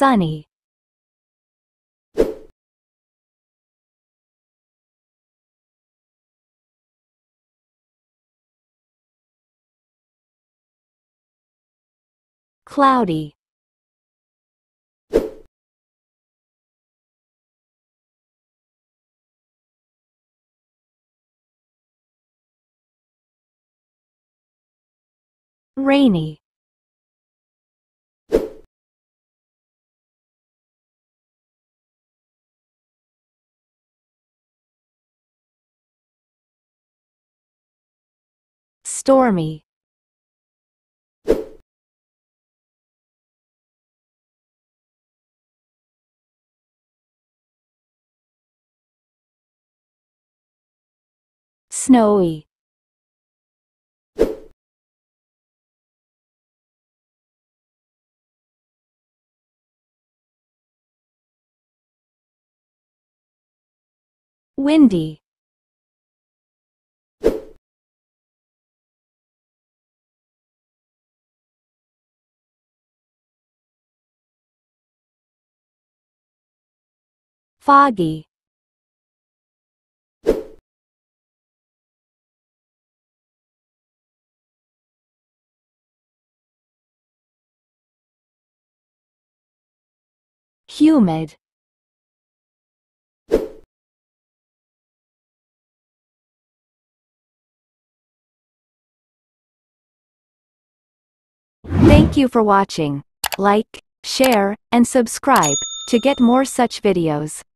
sunny. Cloudy. Rainy. Stormy. Snowy. Windy. Foggy. Humid. Thank you for watching. Like, share, and subscribe to get more such videos.